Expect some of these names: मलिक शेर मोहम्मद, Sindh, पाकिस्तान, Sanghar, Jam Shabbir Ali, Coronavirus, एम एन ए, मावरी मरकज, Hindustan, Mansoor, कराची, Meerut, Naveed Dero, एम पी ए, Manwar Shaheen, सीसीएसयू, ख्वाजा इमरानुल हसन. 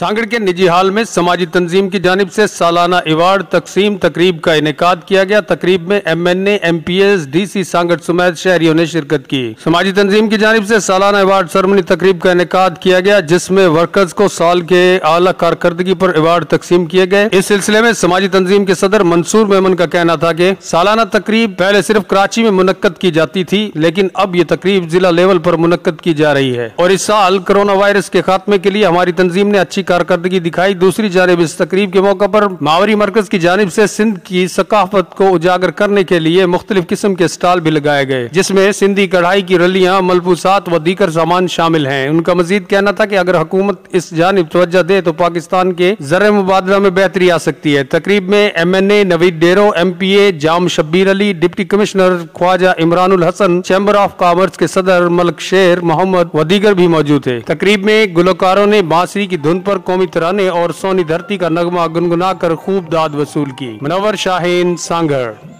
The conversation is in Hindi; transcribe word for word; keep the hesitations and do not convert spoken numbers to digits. सांगड़ के निजी हाल में समाजी तंजीम की जानिब से सालाना एवार्ड तकसीम तकरीब का इनेकाद किया गया। तकरीब में एम एन ए M P S D C Sanghar समेत शहरियों ने शिरकत की। समाजी तंजीम की जानिब से सालाना एवार्ड सरमनी तकरीब का इनेकाद किया गया, जिसमें वर्कर्स को साल के आला कारकर्दगी पर एवार्ड तकसीम किए गए। इस सिलसिले में समाजी तंजीम के सदर मंसूर मेमन का कहना था की सालाना तकरीब पहले सिर्फ कराची में मुनक्कद की जाती थी, लेकिन अब ये तकरीब जिला लेवल पर मुनक्कद की जा रही है और इस साल कोरोना वायरस के खात्मे के लिए हमारी तंजीम ने अच्छी कारकर्दगी दिखाई। दूसरी जानिब इस तकरीब के मौके पर मावरी मरकज की जानिब से सिंध की सकाफत को उजागर करने के लिए मुख्तलिफ किस्म के स्टाल भी लगाए गए, जिसमें सिंधी कढ़ाई की रलियां, मलबूसात व दीगर सामान शामिल हैं। उनका मजीद कहना था कि अगर हुकूमत इस जानिब तवज्जो दे तो पाकिस्तान के ज़र्रे मुबादला में बेहतरी आ सकती है। तकरीब में एम एन ए Naveed Dero, एम पी ए Jam Shabbir Ali, deputy commissioner ख्वाजा इमरानुल हसन, chamber of commerce के सदर मलिक शेर मोहम्मद व दीगर भी मौजूद थे। तकरीब में गुलकारों ने बांसुरी की धुन पर कौमी तराने और सोनी धरती का नगमा गुनगुना कर खूब दाद वसूल की। मनवर शाहीन, सांगड़।